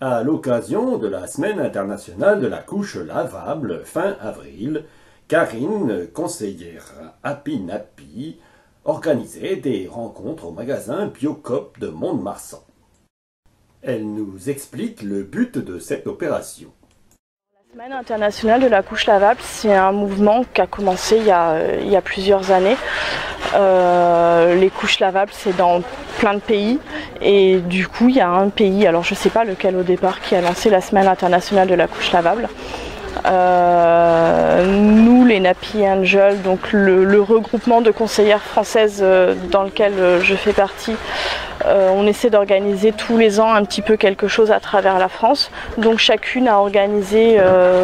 à l'occasion de la Semaine internationale de la couche lavable fin avril, Karine, conseillère Happy Nappy, organisait des rencontres au magasin Biocoop de Mont-de-Marsan. Elle nous explique le but de cette opération. La Semaine internationale de la couche lavable, c'est un mouvement qui a commencé il y a plusieurs années. Les couches lavables, c'est dans plein de pays et du coup, il y a un pays, alors je ne sais pas lequel au départ, qui a lancé la Semaine internationale de la couche lavable. Nous, les Napi Angels, donc le regroupement de conseillères françaises dans lequel je fais partie, on essaie d'organiser tous les ans un petit peu quelque chose à travers la France. Donc chacune a organisé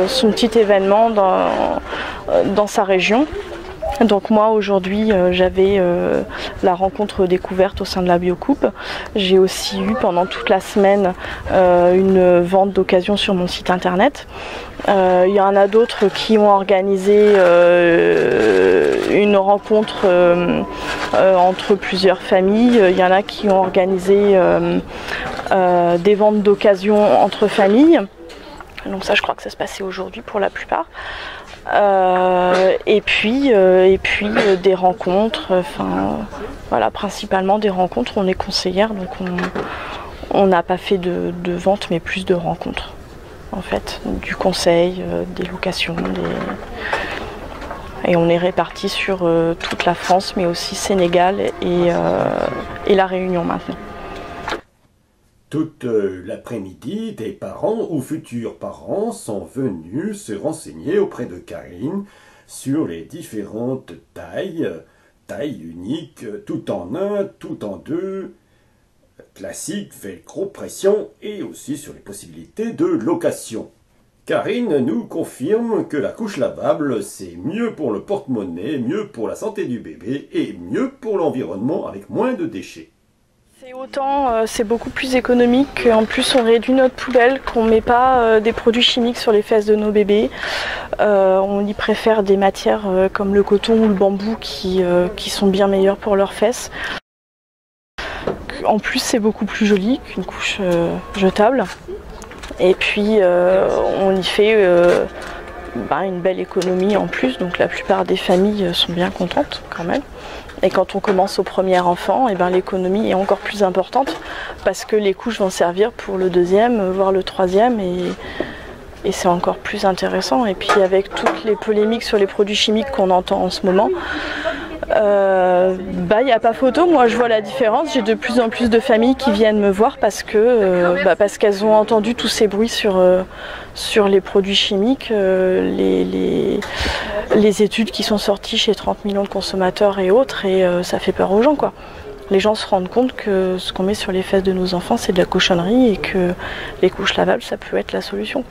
son petit événement dans sa région. Donc moi aujourd'hui j'avais la rencontre découverte au sein de la Biocoop. J'ai aussi eu pendant toute la semaine une vente d'occasion sur mon site internet. Il y en a d'autres qui ont organisé une rencontre entre plusieurs familles. Il y en a qui ont organisé des ventes d'occasion entre familles. Donc ça, je crois que ça se passait aujourd'hui pour la plupart. Et puis des rencontres, enfin voilà, principalement des rencontres. On est conseillère, donc on n'a pas fait de vente, mais plus de rencontres en fait, du conseil, des locations, et on est répartis sur toute la France, mais aussi Sénégal et La Réunion maintenant. Toute l'après-midi, des parents ou futurs parents sont venus se renseigner auprès de Karine sur les différentes tailles uniques, tout en un, tout en deux, classique, velcro, pression, et aussi sur les possibilités de location. Karine nous confirme que la couche lavable, c'est mieux pour le porte-monnaie, mieux pour la santé du bébé et mieux pour l'environnement avec moins de déchets. Et autant c'est beaucoup plus économique, en plus on réduit notre poubelle, qu'on ne met pas des produits chimiques sur les fesses de nos bébés. On y préfère des matières comme le coton ou le bambou qui sont bien meilleures pour leurs fesses. En plus c'est beaucoup plus joli qu'une couche jetable. Et puis on y fait une belle économie en plus, donc la plupart des familles sont bien contentes quand même. Et quand on commence au premier enfant, l'économie est encore plus importante parce que les couches vont servir pour le deuxième, voire le troisième, et c'est encore plus intéressant. Et puis avec toutes les polémiques sur les produits chimiques qu'on entend en ce moment, il n'y a pas photo. Moi je vois la différence, j'ai de plus en plus de familles qui viennent me voir parce qu'elles ont entendu tous ces bruits sur les produits chimiques, les études qui sont sorties chez 30 millions de consommateurs et autres, et ça fait peur aux gens quoi. Les gens se rendent compte que ce qu'on met sur les fesses de nos enfants, c'est de la cochonnerie, et que les couches lavables, ça peut être la solution.